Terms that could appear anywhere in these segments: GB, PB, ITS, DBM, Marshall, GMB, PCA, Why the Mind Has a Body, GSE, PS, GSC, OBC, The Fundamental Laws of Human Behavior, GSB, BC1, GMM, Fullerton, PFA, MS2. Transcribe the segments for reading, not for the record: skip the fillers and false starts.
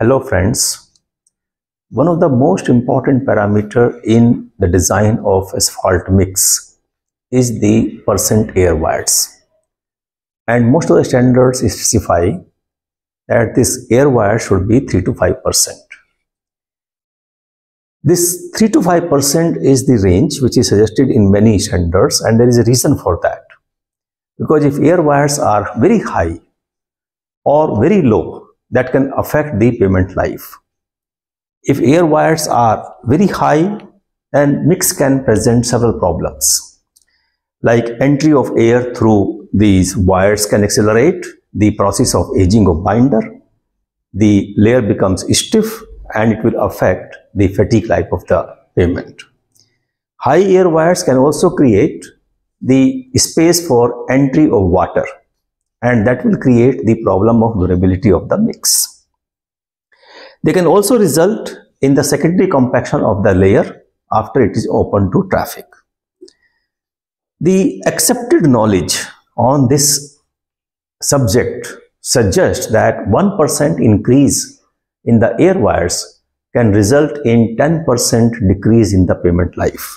Hello friends, one of the most important parameter in the design of asphalt mix is the percent air wires, and most of the standards specify that this air wire should be 3 to 5%. This 3 to 5% is the range which is suggested in many standards, and there is a reason for that, because if air wires are very high or very low, that can affect the pavement life. If air wires are very high, then mix can present several problems, like entry of air through these wires can accelerate the process of aging of binder, the layer becomes stiff, and it will affect the fatigue life of the pavement. High air wires can also create the space for entry of water, and that will create the problem of durability of the mix. They can also result in the secondary compaction of the layer after it is open to traffic. The accepted knowledge on this subject suggests that 1% increase in the air wires can result in 10% decrease in the pavement life,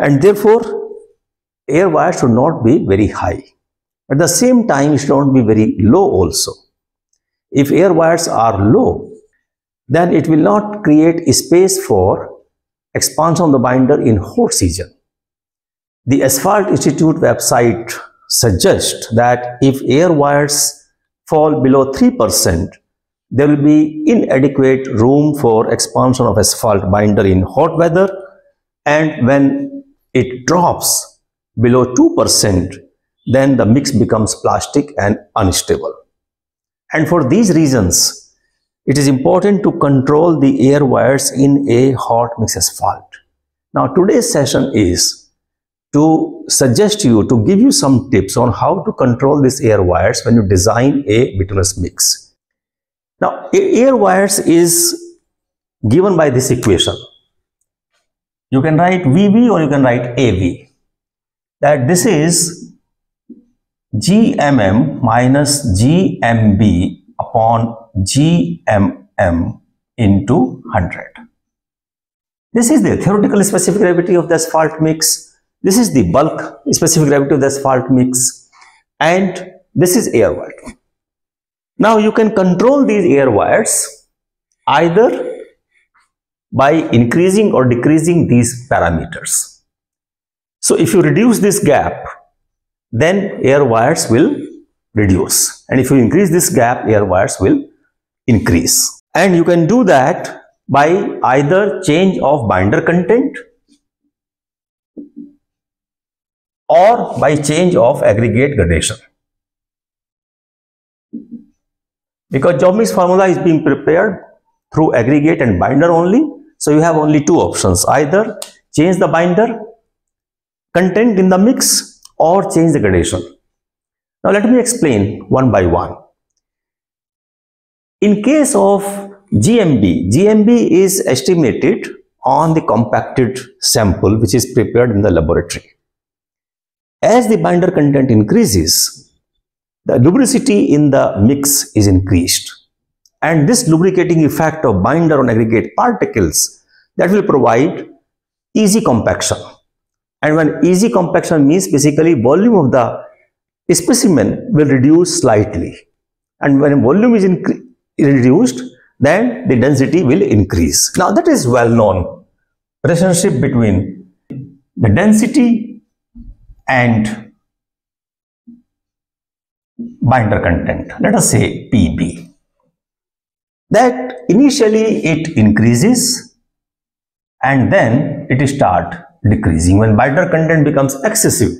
and therefore air wires should not be very high. At the same time, it should not be very low also. If air wires are low, then it will not create a space for expansion of the binder in hot season. The Asphalt Institute website suggests that if air wires fall below 3%, there will be inadequate room for expansion of asphalt binder in hot weather, and when it drops below 2%, then the mix becomes plastic and unstable. And for these reasons, it is important to control the air wires in a hot mix asphalt. Now, today's session is to suggest you, to give you some tips on how to control these air wires when you design a bituminous mix. Now, air wires is given by this equation. You can write VB or you can write AB. That this is GMM minus GMB upon GMM into 100. This is the theoretical specific gravity of the asphalt mix. This is the bulk specific gravity of the asphalt mix. And this is air wire. Now you can control these air wires either by increasing or decreasing these parameters. So if you reduce this gap, then air wires will reduce, and if you increase this gap, air wires will increase. And you can do that by either change of binder content or by change of aggregate gradation, because job mix formula is being prepared through aggregate and binder only. So you have only two options: either change the binder content in the mix or change the gradation. Now let me explain one by one. In case of GMB, GMB is estimated on the compacted sample which is prepared in the laboratory. As the binder content increases, the lubricity in the mix is increased, and this lubricating effect of binder on aggregate particles, that will provide easy compaction. And when easy compaction means basically volume of the specimen will reduce slightly, and when volume is reduced, then the density will increase. Now that is well known relationship between the density and binder content, let us say PB, that initially it increases and then it starts decreasing. When binder content becomes excessive,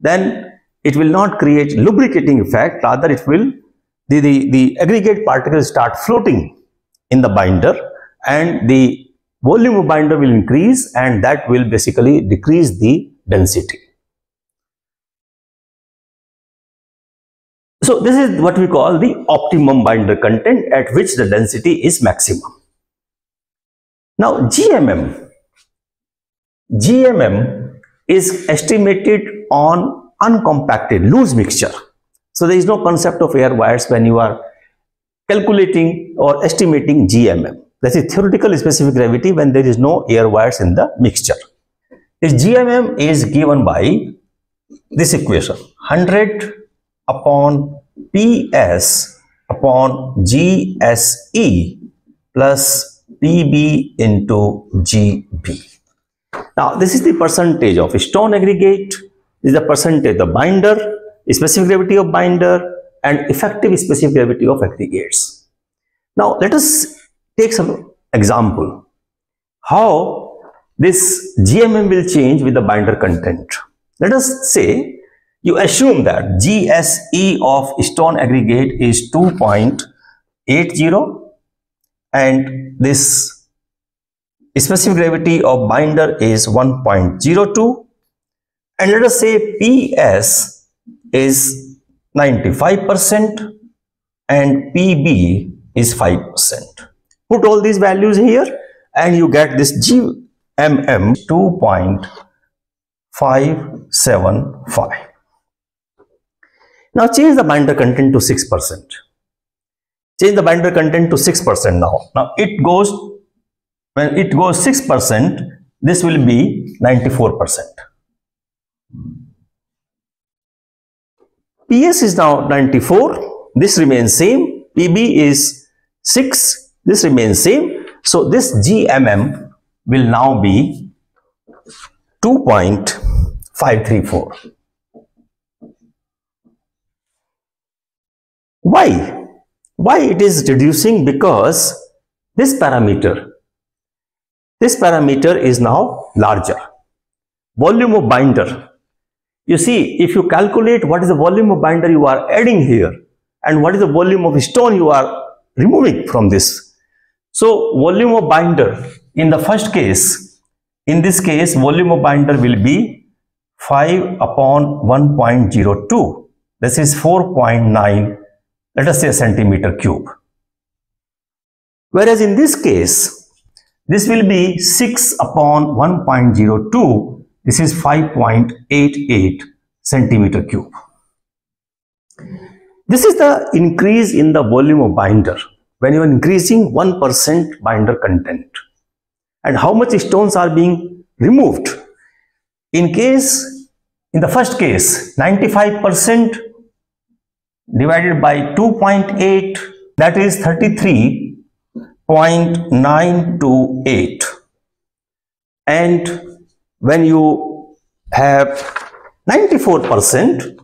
then it will not create lubricating effect, rather it will the aggregate particles start floating in the binder, and the volume of binder will increase, and that will basically decrease the density. So this is what we call the optimum binder content, at which the density is maximum. Now GMM is estimated on uncompacted loose mixture. So there is no concept of air wires when you are calculating or estimating GMM. That is theoretical specific gravity when there is no air wires in the mixture. This GMM is given by this equation 100 upon PS upon GSE plus PB into GB. Now, this is the percentage of stone aggregate, this is the percentage of binder, specific gravity of binder, and effective specific gravity of aggregates. Now, let us take some example how this GMM will change with the binder content. Let us say you assume that GSE of stone aggregate is 2.80 and this specific gravity of binder is 1.02, and let us say PS is 95% and PB is 5%. Put all these values here and you get this GMM 2.575. Now change the binder content to 6%. Change the binder content to 6% now. Now it goes, when it goes 6%, this will be 94%. PS is now 94, this remains same, PB is 6, this remains same. So this GMM will now be 2.534. Why? Why it is reducing? Because this parameter is now larger. Volume of binder. You see, if you calculate what is the volume of binder you are adding here and what is the volume of stone you are removing from this. So, volume of binder in the first case, in this case, volume of binder will be 5 upon 1.02. This is 4.9, let us say, centimeter cube. Whereas in this case, this will be 6 upon 1.02. This is 5.88 centimeter cube. This is the increase in the volume of binder when you are increasing 1% binder content. And how much stones are being removed? In the first case, 95% divided by 2.8, that is 33.928. And when you have 94%,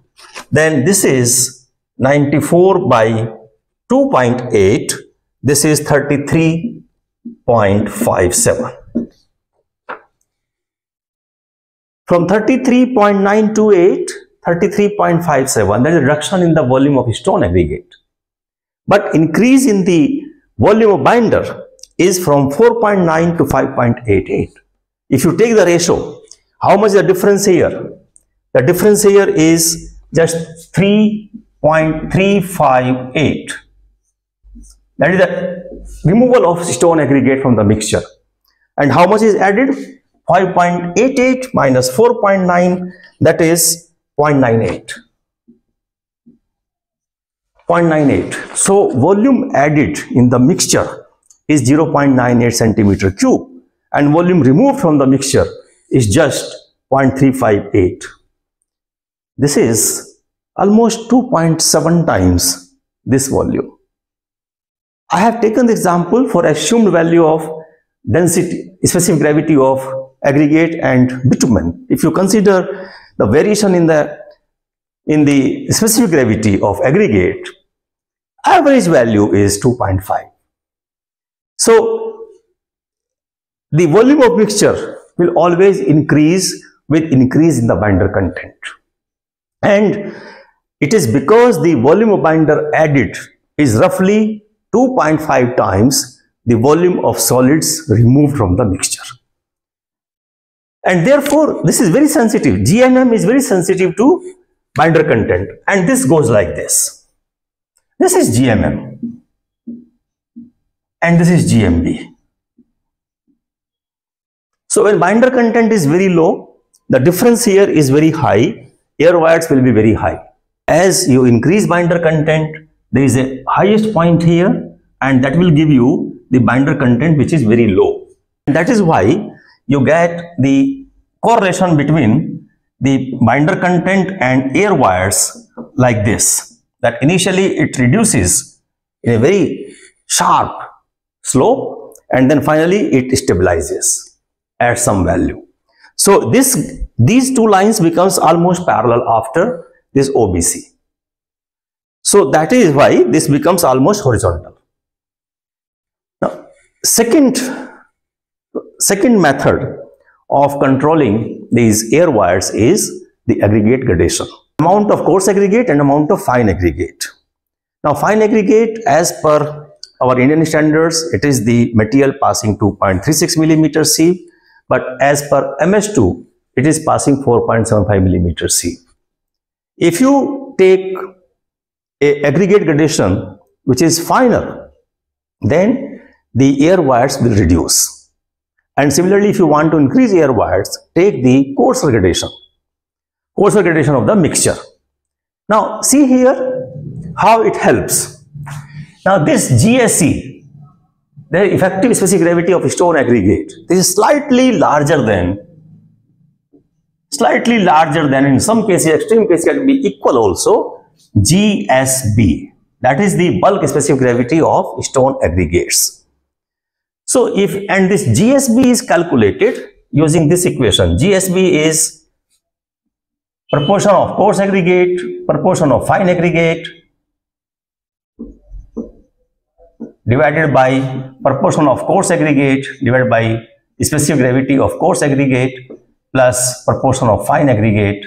then this is 94 by 2.8, this is 33.57. From 33.928, 33.57, there is a reduction in the volume of stone aggregate. But increase in the volume of binder is from 4.9 to 5.88. If you take the ratio, how much is the difference here? The difference here is just 3.358. That is the removal of stone aggregate from the mixture. And how much is added? 5.88 minus 4.9, that is 0.98. 0.98. So volume added in the mixture is 0.98 centimeter cube. And volume removed from the mixture is just 0.358. This is almost 2.7 times this volume. I have taken the example for assumed value of density, specific gravity of aggregate and bitumen. If you consider the variation in the specific gravity of aggregate, average value is 2.5. So the volume of mixture will always increase with increase in the binder content. And it is because the volume of binder added is roughly 2.5 times the volume of solids removed from the mixture. And therefore, this is very sensitive. GMM is very sensitive to binder content. And this goes like this. This is GMM. And this is GMB. So when binder content is very low, the difference here is very high, air wires will be very high. As you increase binder content, there is a highest point here, and that will give you the binder content which is very low. And that is why you get the correlation between the binder content and air wires like this, that initially it reduces in a very sharp slope and then finally it stabilizes at some value. So these two lines becomes almost parallel after this OBC. So that is why this becomes almost horizontal. Now, second method of controlling these air wires is the aggregate gradation. Amount of coarse aggregate and amount of fine aggregate. Now, fine aggregate as per our Indian standards, it is the material passing 2.36 millimeter sieve, but as per MS2, it is passing 4.75 millimeter sieve. If you take a aggregate gradation which is finer, then the air wires will reduce. And similarly, if you want to increase air wires, take the coarser gradation of the mixture. Now, see here how it helps. Now, this GSE, the effective specific gravity of stone aggregate, this is slightly larger than, in some cases, extreme cases can be equal also, GSB, that is the bulk specific gravity of stone aggregates. So, and this GSB is calculated using this equation. GSB is proportion of coarse aggregate, proportion of fine aggregate, divided by proportion of coarse aggregate, divided by specific gravity of coarse aggregate, plus proportion of fine aggregate,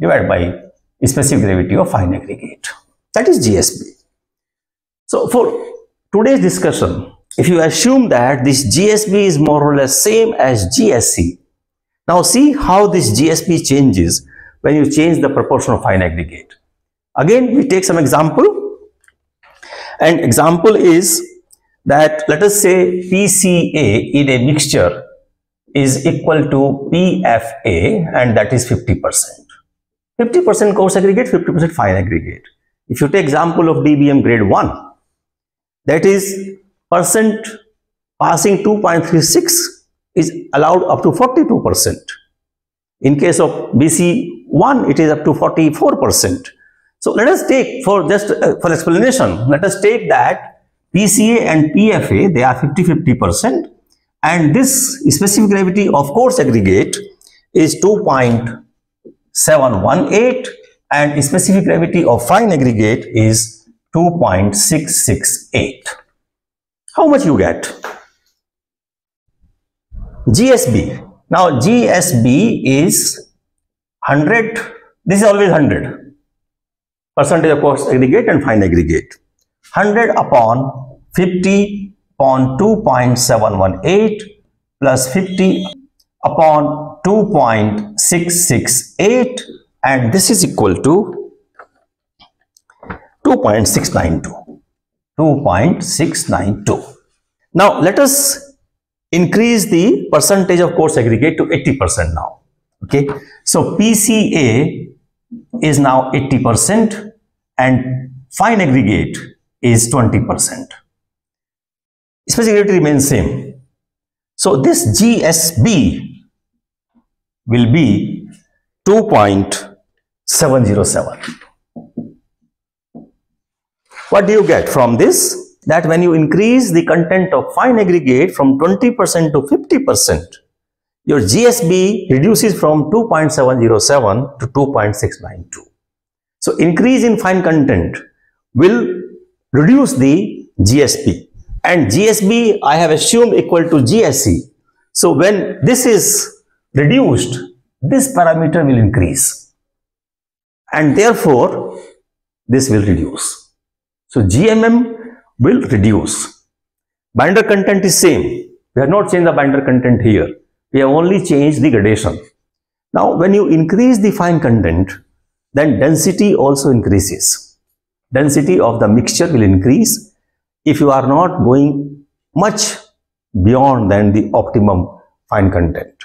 divided by specific gravity of fine aggregate. That is GSB. So, for today's discussion, if you assume that this GSB is more or less same as GSC, now see how this GSB changes when you change the proportion of fine aggregate. Again, we take some example, and example is that let us say PCA in a mixture is equal to PFA, and that is 50%. 50% coarse aggregate, 50% fine aggregate. If you take example of DBM grade 1, that is percent passing 2.36 is allowed up to 42%. In case of BC1, it is up to 44%. So let us take, for just for explanation, let us take that PCA and PFA, they are 50-50%, and this specific gravity of coarse aggregate is 2.718 and specific gravity of fine aggregate is 2.668. How much you get? GSB. Now GSB is 100, this is always 100, percentage of coarse aggregate and fine aggregate. 100 upon 50 upon 2.718 plus 50 upon 2.668, and this is equal to 2.692. 2.692. Now let us increase the percentage of coarse aggregate to 80% now. Okay, so PCA is now 80% and fine aggregate is 20%. Specific gravity remains same. So this GSB will be 2.707. What do you get from this? That when you increase the content of fine aggregate from 20% to 50%, your GSB reduces from 2.707 to 2.692. So increase in fine content will reduce the GSB, and GSB I have assumed equal to GSE. So when this is reduced, this parameter will increase, and therefore this will reduce. So GMM will reduce. Binder content is same. We have not changed the binder content here. We have only changed the gradation. Now, when you increase the fine content, then density also increases. Density of the mixture will increase if you are not going much beyond than the optimum fine content.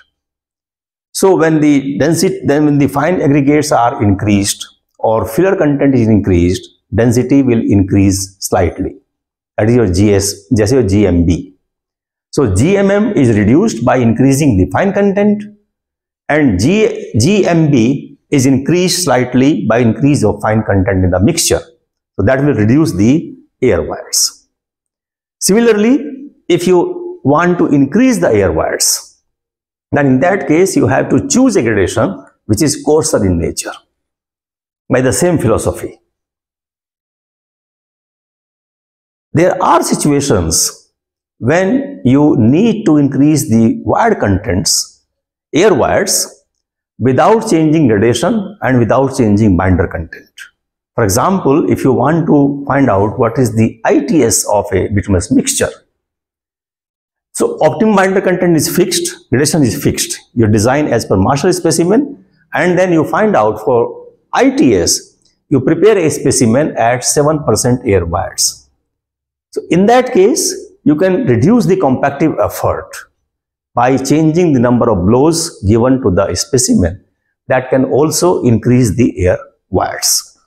So, when the fine aggregates are increased or filler content is increased, density will increase slightly. That is your GS, just your GMB. So GMM is reduced by increasing the fine content, and GMB is increased slightly by increase of fine content in the mixture. So that will reduce the air wires. Similarly, if you want to increase the air wires, then in that case you have to choose a gradation which is coarser in nature by the same philosophy. There are situations when you need to increase the wire contents, air wires, without changing gradation and without changing binder content. For example, if you want to find out what is the ITS of a bituminous mixture. So optimum binder content is fixed, gradation is fixed. You design as per Marshall specimen, and then you find out for ITS, you prepare a specimen at 7% air wires. So in that case, you can reduce the compactive effort by changing the number of blows given to the specimen. That can also increase the air wires.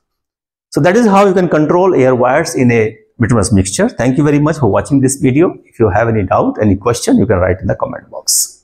So that is how you can control air wires in a bituminous mixture. Thank you very much for watching this video. If you have any doubt, any question, you can write in the comment box.